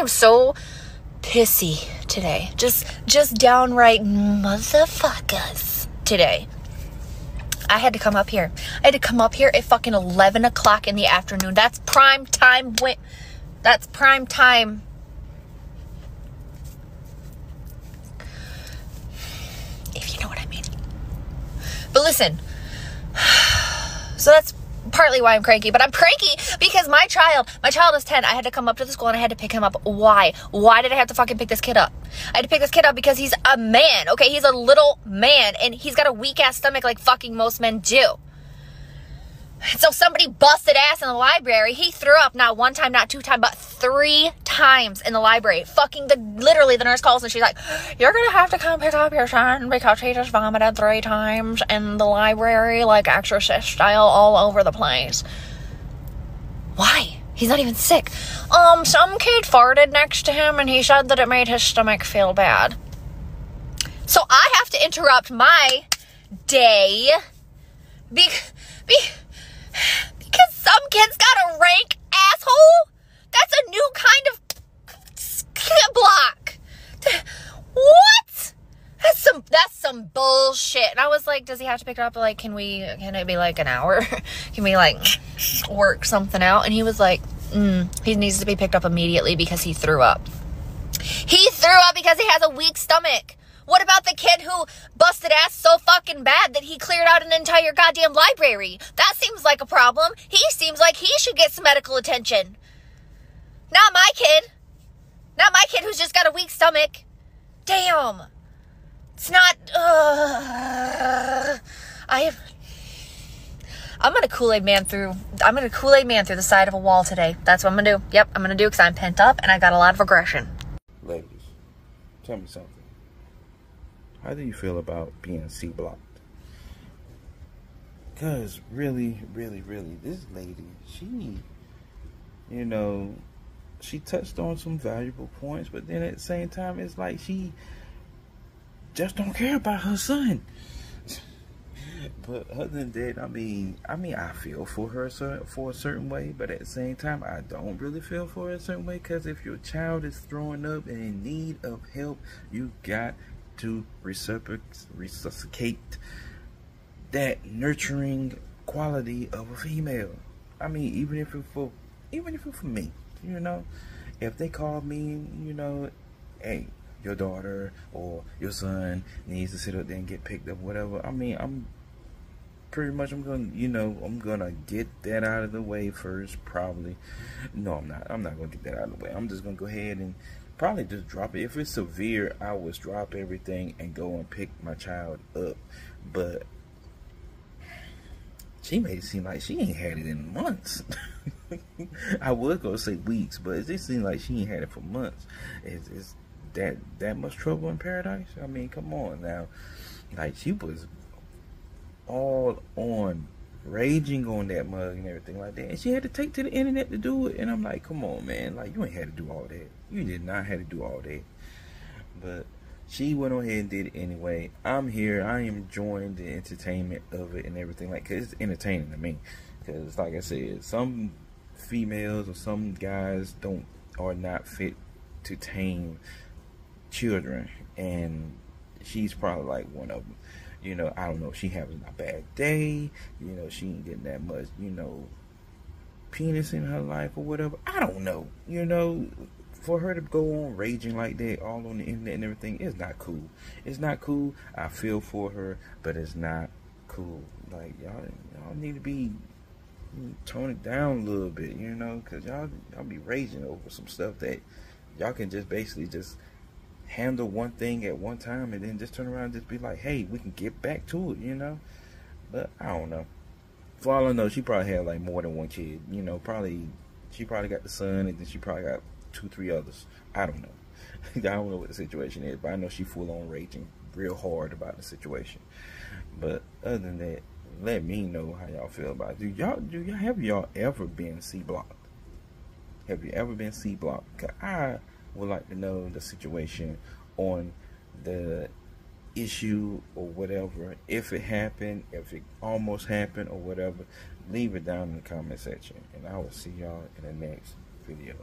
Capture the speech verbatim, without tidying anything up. am so pissy today. Just, just downright motherfuckers today. I had to come up here. I had to come up here at fucking eleven o'clock in the afternoon. That's prime time. Win- That's prime time. If you know what I mean. But listen. So that's partly why I'm cranky. But I'm cranky because my child, my child is ten. I had to come up to the school and I had to pick him up. Why? Why did I have to fucking pick this kid up? I had to pick this kid up because he's a man, okay? He's a little man. And he's got a weak-ass stomach like fucking most men do. So somebody busted ass in the library. He threw up not one time, not two times, but three times in the library. Fucking the literally the nurse calls and she's like, "You're gonna have to come pick up your son because he just vomited three times in the library, like exorcist style, all over the place." Why? He's not even sick. Um, some kid farted next to him and he said that it made his stomach feel bad. So I have to interrupt my day because. Be- Because some kid's got a rank asshole? That's a new kind of block. What? That's some that's some bullshit. And I was like, does he have to pick it up? Like, can we, can it be like an hour? Can we like work something out? And he was like, mm, he needs to be picked up immediately because he threw up. He threw up because he has a weak stomach. What about the kid who busted ass so fucking bad that he cleared out an entire goddamn library? That seems like a problem. He seems like he should get some medical attention. Not my kid. Not my kid who's just got a weak stomach. Damn. It's not... Uh, I have... I'm going to Kool-Aid man through... I'm going to Kool-Aid man through the side of a wall today. That's what I'm going to do. Yep, I'm going to do because I'm pent up and I got a lot of aggression. Ladies, tell me something. How do you feel about being C-blocked? Because really, really, really, this lady, she, you know, she touched on some valuable points, but then at the same time, it's like she just don't care about her son. But other than that, I mean, I mean, I feel for her for a certain way, but at the same time, I don't really feel for her a certain way, because if your child is throwing up and in need of help, you got to resuscitate that nurturing quality of a female. I mean, even if it for, even if it for me, you know, if they call me, you know, hey, your daughter or your son needs to sit up there and get picked up, whatever. I mean, I'm pretty much, I'm gonna, you know, I'm gonna get that out of the way first, probably. No, I'm not. I'm not gonna get that out of the way. I'm just gonna go ahead and probably just drop it. If it's severe, I would drop everything and go and pick my child up. But she made it seem like she ain't had it in months. I would go say weeks, but it just seemed like she ain't had it for months. Is is that that much trouble in paradise? I mean, come on now. Like, she was all on, raging on that mug and everything like that, and she had to take to the internet to do it. And I'm like, come on, man, like, you ain't had to do all that. You did not have to do all that. But she went on ahead and did it anyway. I'm here, I am enjoying the entertainment of it and everything, like, because it's entertaining to me. Because like I said, some females or some guys don't are not fit to tame children, and she's probably like one of them. You know, I don't know, she having a bad day, you know, she ain't getting that much, you know, penis in her life or whatever. I don't know, you know, for her to go on raging like that all on the internet and everything is not cool. It's not cool. I feel for her, but it's not cool. Like, y'all, y'all need to be, tone it down a little bit, you know, because y'all, y'all be raging over some stuff that y'all can just basically just handle one thing at one time and then just turn around and just be like, hey, we can get back to it, you know. But I don't know. For all I know, she probably had like more than one kid, you know. Probably she probably got the son and then she probably got two, three others. I don't know. I don't know what the situation is, but I know she full on raging real hard about the situation. But other than that, let me know how y'all feel about it. Do y'all do y'all have y'all ever been C-blocked? Have you ever been C-blocked? 'Cause I would like to know the situation on the issue or whatever. If it happened, if it almost happened or whatever, leave it down in the comment section, and I will see y'all in the next video.